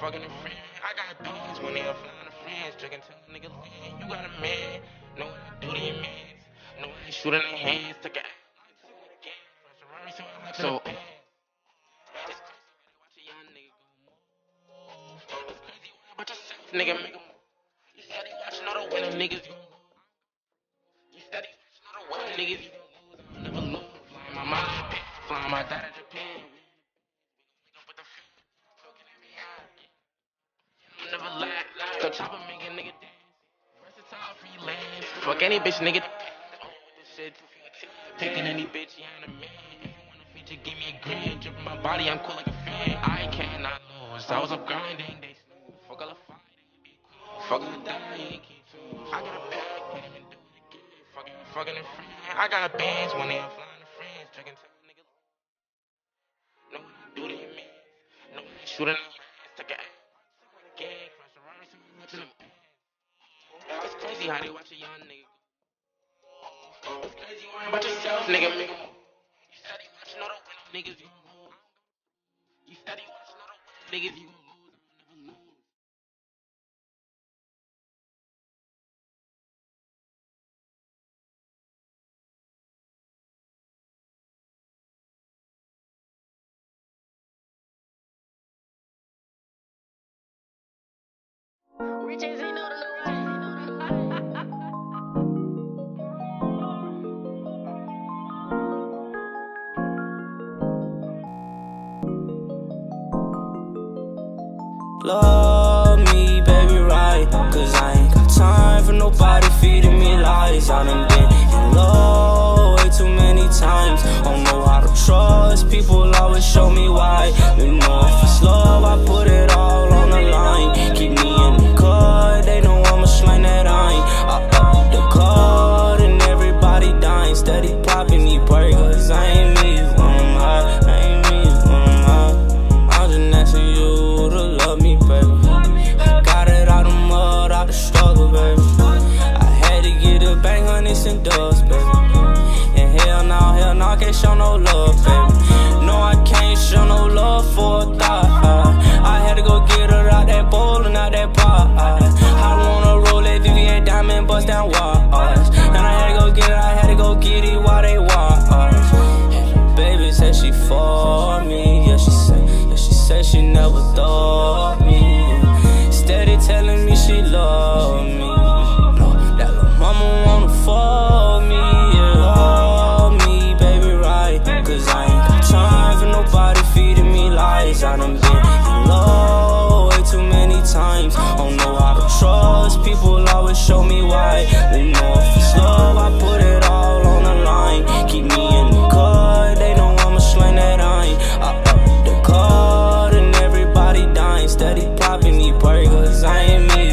fucking a friend. I got beans when they are flying to friends. Drinking till a nigga lean. You got a man, know what to do to your mans. Know what to shoot in their hands. Took a ass. So nigga, make 'em. You steady watching all the winning niggas. You steady watching all the winning niggas. You gon' lose, I'll never lose. Flying my mouth to Japan, flying my dad to Japan. We gon' put the feet, choking at me high. Never lie, go chop and make a nigga dance. Versatile freelance. Fuck any bitch, nigga. This shit, taking any bitch, you ain't a man. If you want a feature, give me a grand. Drippin' my body, I'm cool like a fan. I cannot lose, I was up grinding. They smooth, fuck all the fun. Fuck the dying, I got a bag, can't even do it again. Fucking a friend. I got bands when they are flying to friends. Drinking till a nigga. No one do to your man. No one shooting at your ass. Take a ass. Someone gang. Crush a runner. Someone watching them ass. It's crazy how they watch a young nigga. It's crazy worrying about yourself, nigga. Make 'em move. You steady watching all the winning niggas. You gon' lose. You steady watching all the winning niggas. You gon' lose. I'll never lose. Love me, baby, right? 'Cause I ain't got time for nobody feeding me lies. I done been in love way too many times. I don't know how to trust, people always show me why. You know if it's love, I put it all on the line. Keep me in the cut, they know I'ma slang that I up the cut and everybody dying. Steady popping me bird, 'cause I ain't me, I ain't me, I'm just asking you. Me, baby. I got it out of mud, out the struggle, baby. I had to get a bang, hundreds and dubs, baby. And hell now, I can't show no love, baby. No, I can't show no love for a thought. I had to go get her out that bowl and out that pot. I wanna roll that Vivian Diamond, bust down watch. And I had to go get her, I had to go get it while they watch. Baby said she for me, yeah, she said. Said she never thought me. Steady telling me she loved me. No, that little mama wanna fuck me. Yeah, love me, baby, right? 'Cause I ain't got time for nobody feeding me lies. I done been in love way too many times. I don't know how to trust, people always show me why. They know if it's love, I put it all on the line. Keep me in the cut, they know I'ma slang that I up the cut. Steady popping me bird, 'cause I ain't me.